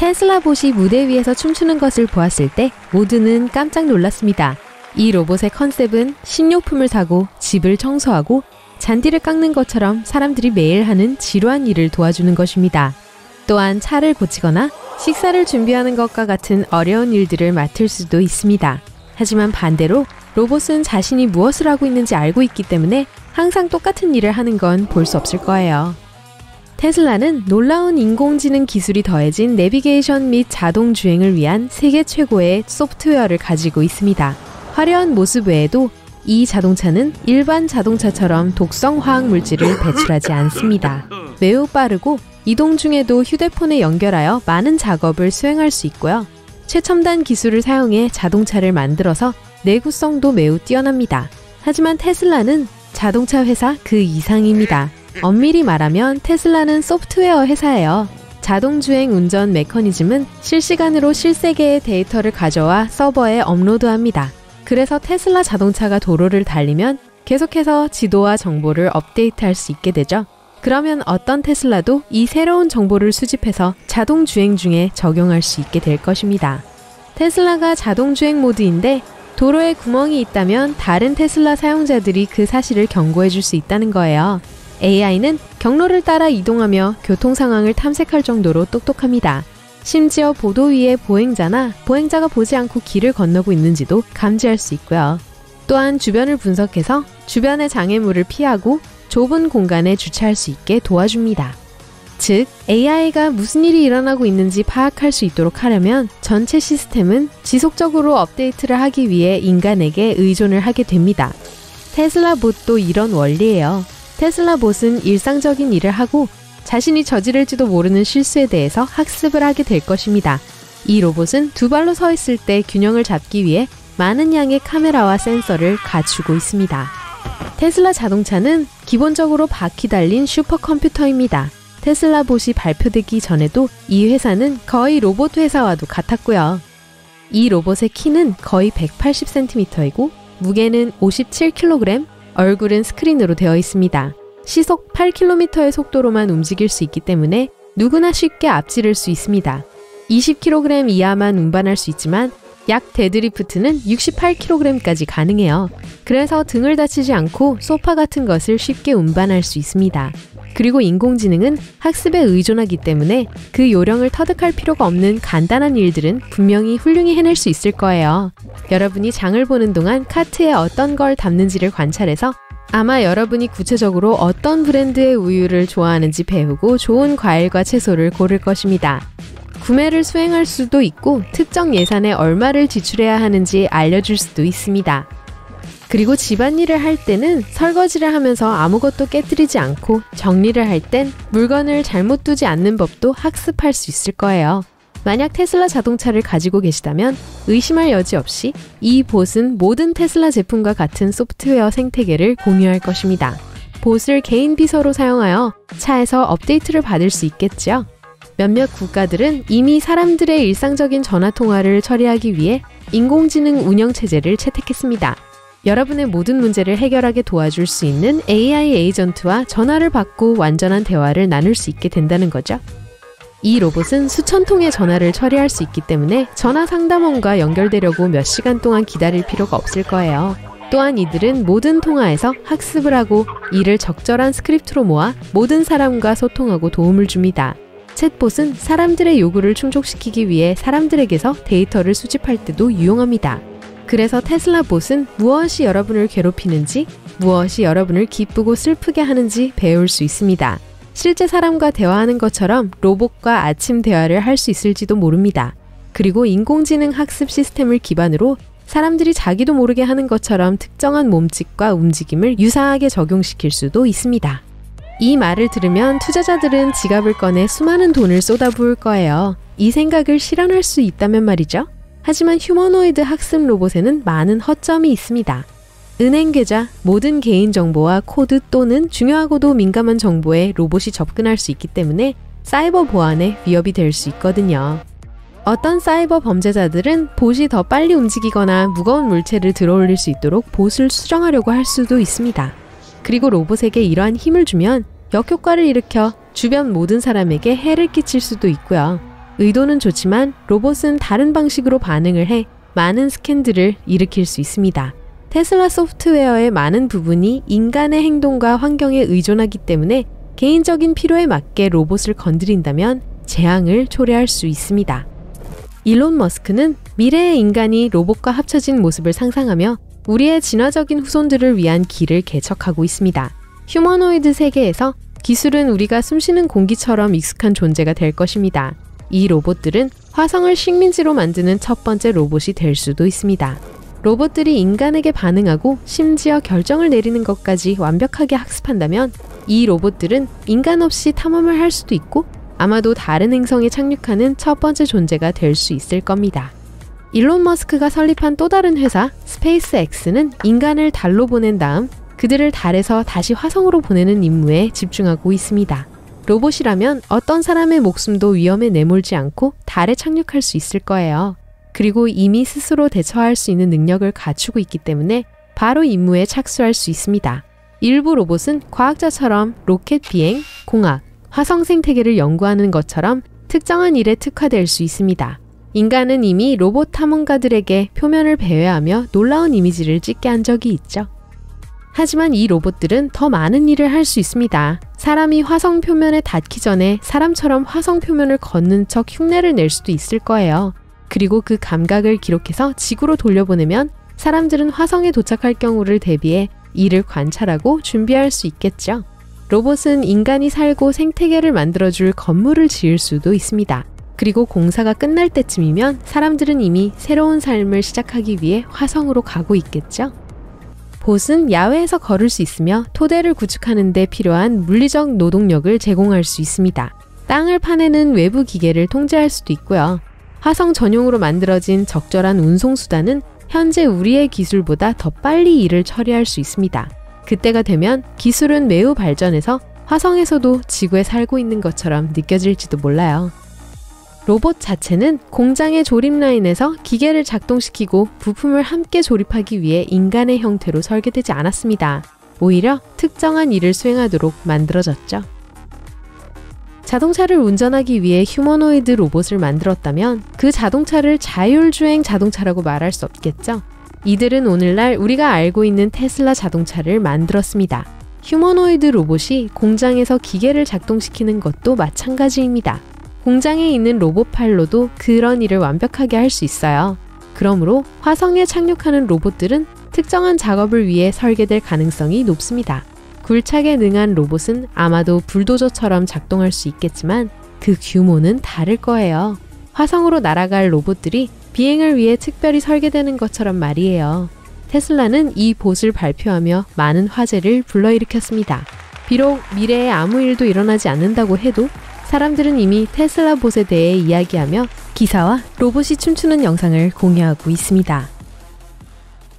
텐슬라봇이 무대 위에서 춤추는 것을 보았을 때 모두는 깜짝 놀랐습니다. 이 로봇의 컨셉은 식료품을 사고 집을 청소하고 잔디를 깎는 것처럼 사람들이 매일 하는 지루한 일을 도와주는 것입니다. 또한 차를 고치거나 식사를 준비하는 것과 같은 어려운 일들을 맡을 수도 있습니다. 하지만 반대로 로봇은 자신이 무엇을 하고 있는지 알고 있기 때문에 항상 똑같은 일을 하는 건 볼 수 없을 거예요. 테슬라는 놀라운 인공지능 기술이 더해진 내비게이션 및 자동주행을 위한 세계 최고의 소프트웨어를 가지고 있습니다. 화려한 모습 외에도 이 자동차는 일반 자동차처럼 독성 화학 물질을 배출하지 않습니다. 매우 빠르고 이동 중에도 휴대폰에 연결하여 많은 작업을 수행할 수 있고요. 최첨단 기술을 사용해 자동차를 만들어서 내구성도 매우 뛰어납니다. 하지만 테슬라는 자동차 회사 그 이상입니다. 엄밀히 말하면 테슬라는 소프트웨어 회사예요. 자동주행 운전 메커니즘은 실시간으로 실세계의 데이터를 가져와 서버에 업로드합니다. 그래서 테슬라 자동차가 도로를 달리면 계속해서 지도와 정보를 업데이트할 수 있게 되죠. 그러면 어떤 테슬라도 이 새로운 정보를 수집해서 자동주행 중에 적용할 수 있게 될 것입니다. 테슬라가 자동주행 모드인데 도로에 구멍이 있다면 다른 테슬라 사용자들이 그 사실을 경고해 줄 수 있다는 거예요. AI는 경로를 따라 이동하며 교통 상황을 탐색할 정도로 똑똑합니다. 심지어 보도 위에 보행자나 보행자가 보지 않고 길을 건너고 있는지도 감지할 수 있고요. 또한 주변을 분석해서 주변의 장애물을 피하고 좁은 공간에 주차할 수 있게 도와줍니다. 즉, AI가 무슨 일이 일어나고 있는지 파악할 수 있도록 하려면 전체 시스템은 지속적으로 업데이트를 하기 위해 인간에게 의존을 하게 됩니다. 테슬라 봇도 이런 원리예요. 테슬라 봇은 일상적인 일을 하고 자신이 저지를지도 모르는 실수에 대해서 학습을 하게 될 것입니다. 이 로봇은 두 발로 서 있을 때 균형을 잡기 위해 많은 양의 카메라와 센서를 갖추고 있습니다. 테슬라 자동차는 기본적으로 바퀴 달린 슈퍼컴퓨터입니다. 테슬라 봇이 발표되기 전에도 이 회사는 거의 로봇 회사와도 같았고요. 이 로봇의 키는 거의 180cm이고 무게는 57kg, 얼굴은 스크린으로 되어 있습니다. 시속 8km의 속도로만 움직일 수 있기 때문에 누구나 쉽게 앞지를 수 있습니다. 20kg 이하만 운반할 수 있지만 약 데드리프트는 68kg까지 가능해요. 그래서 등을 다치지 않고 소파 같은 것을 쉽게 운반할 수 있습니다. 그리고 인공지능은 학습에 의존하기 때문에 그 요령을 터득할 필요가 없는 간단한 일들은 분명히 훌륭히 해낼 수 있을 거예요. 여러분이 장을 보는 동안 카트에 어떤 걸 담는지를 관찰해서 아마 여러분이 구체적으로 어떤 브랜드의 우유를 좋아하는지 배우고 좋은 과일과 채소를 고를 것입니다. 구매를 수행할 수도 있고 특정 예산에 얼마를 지출해야 하는지 알려줄 수도 있습니다. 그리고 집안일을 할 때는 설거지를 하면서 아무것도 깨뜨리지 않고 정리를 할 땐 물건을 잘못 두지 않는 법도 학습할 수 있을 거예요. 만약 테슬라 자동차를 가지고 계시다면 의심할 여지 없이 이 봇은 모든 테슬라 제품과 같은 소프트웨어 생태계를 공유할 것입니다. 봇을 개인 비서로 사용하여 차에서 업데이트를 받을 수 있겠지요. 몇몇 국가들은 이미 사람들의 일상적인 전화통화를 처리하기 위해 인공지능 운영체제를 채택했습니다. 여러분의 모든 문제를 해결하게 도와줄 수 있는 AI 에이전트와 전화를 받고 완전한 대화를 나눌 수 있게 된다는 거죠. 이 로봇은 수천 통의 전화를 처리할 수 있기 때문에 전화 상담원과 연결되려고 몇 시간 동안 기다릴 필요가 없을 거예요. 또한 이들은 모든 통화에서 학습을 하고 이를 적절한 스크립트로 모아 모든 사람과 소통하고 도움을 줍니다. 챗봇은 사람들의 요구를 충족시키기 위해 사람들에게서 데이터를 수집할 때도 유용합니다. 그래서 테슬라 봇은 무엇이 여러분을 괴롭히는지, 무엇이 여러분을 기쁘고 슬프게 하는지 배울 수 있습니다. 실제 사람과 대화하는 것처럼 로봇과 아침 대화를 할 수 있을지도 모릅니다. 그리고 인공지능 학습 시스템을 기반으로 사람들이 자기도 모르게 하는 것처럼 특정한 몸짓과 움직임을 유사하게 적용시킬 수도 있습니다. 이 말을 들으면 투자자들은 지갑을 꺼내 수많은 돈을 쏟아부을 거예요. 이 생각을 실현할 수 있다면 말이죠. 하지만 휴머노이드 학습 로봇에는 많은 허점이 있습니다. 은행 계좌, 모든 개인정보와 코드 또는 중요하고도 민감한 정보에 로봇이 접근할 수 있기 때문에 사이버 보안에 위협이 될 수 있거든요. 어떤 사이버 범죄자들은 봇이 더 빨리 움직이거나 무거운 물체를 들어올릴 수 있도록 봇을 수정하려고 할 수도 있습니다. 그리고 로봇에게 이러한 힘을 주면 역효과를 일으켜 주변 모든 사람에게 해를 끼칠 수도 있고요. 의도는 좋지만 로봇은 다른 방식으로 반응을 해 많은 스캔들을 일으킬 수 있습니다. 테슬라 소프트웨어의 많은 부분이 인간의 행동과 환경에 의존하기 때문에 개인적인 필요에 맞게 로봇을 건드린다면 재앙을 초래할 수 있습니다. 일론 머스크는 미래의 인간이 로봇과 합쳐진 모습을 상상하며 우리의 진화적인 후손들을 위한 길을 개척하고 있습니다. 휴머노이드 세계에서 기술은 우리가 숨쉬는 공기처럼 익숙한 존재가 될 것입니다. 이 로봇들은 화성을 식민지로 만드는 첫 번째 로봇이 될 수도 있습니다. 로봇들이 인간에게 반응하고 심지어 결정을 내리는 것까지 완벽하게 학습한다면 이 로봇들은 인간 없이 탐험을 할 수도 있고 아마도 다른 행성에 착륙하는 첫 번째 존재가 될 수 있을 겁니다. 일론 머스크가 설립한 또 다른 회사 스페이스X는 인간을 달로 보낸 다음 그들을 달에서 다시 화성으로 보내는 임무에 집중하고 있습니다. 로봇이라면 어떤 사람의 목숨도 위험에 내몰지 않고 달에 착륙할 수 있을 거예요. 그리고 이미 스스로 대처할 수 있는 능력을 갖추고 있기 때문에 바로 임무에 착수할 수 있습니다. 일부 로봇은 과학자처럼 로켓 비행, 공학, 화성 생태계를 연구하는 것처럼 특정한 일에 특화될 수 있습니다. 인간은 이미 로봇 탐험가들에게 표면을 배회하며 놀라운 이미지를 찍게 한 적이 있죠. 하지만 이 로봇들은 더 많은 일을 할 수 있습니다. 사람이 화성 표면에 닿기 전에 사람처럼 화성 표면을 걷는 척 흉내를 낼 수도 있을 거예요. 그리고 그 감각을 기록해서 지구로 돌려보내면 사람들은 화성에 도착할 경우를 대비해 이를 관찰하고 준비할 수 있겠죠. 로봇은 인간이 살고 생태계를 만들어줄 건물을 지을 수도 있습니다. 그리고 공사가 끝날 때쯤이면 사람들은 이미 새로운 삶을 시작하기 위해 화성으로 가고 있겠죠. 봇은 야외에서 걸을 수 있으며 토대를 구축하는 데 필요한 물리적 노동력을 제공할 수 있습니다. 땅을 파내는 외부 기계를 통제할 수도 있고요. 화성 전용으로 만들어진 적절한 운송수단은 현재 우리의 기술보다 더 빨리 일을 처리할 수 있습니다. 그때가 되면 기술은 매우 발전해서 화성에서도 지구에 살고 있는 것처럼 느껴질지도 몰라요. 로봇 자체는 공장의 조립 라인에서 기계를 작동시키고 부품을 함께 조립하기 위해 인간의 형태로 설계되지 않았습니다. 오히려 특정한 일을 수행하도록 만들어졌죠. 자동차를 운전하기 위해 휴머노이드 로봇을 만들었다면 그 자동차를 자율주행 자동차라고 말할 수 없겠죠? 이들은 오늘날 우리가 알고 있는 테슬라 자동차를 만들었습니다. 휴머노이드 로봇이 공장에서 기계를 작동시키는 것도 마찬가지입니다. 공장에 있는 로봇 팔로도 그런 일을 완벽하게 할 수 있어요. 그러므로 화성에 착륙하는 로봇들은 특정한 작업을 위해 설계될 가능성이 높습니다. 굴착에 능한 로봇은 아마도 불도저처럼 작동할 수 있겠지만 그 규모는 다를 거예요. 화성으로 날아갈 로봇들이 비행을 위해 특별히 설계되는 것처럼 말이에요. 테슬라는 이 봇을 발표하며 많은 화제를 불러일으켰습니다. 비록 미래에 아무 일도 일어나지 않는다고 해도 사람들은 이미 테슬라 봇에 대해 이야기하며 기사와 로봇이 춤추는 영상을 공유하고 있습니다.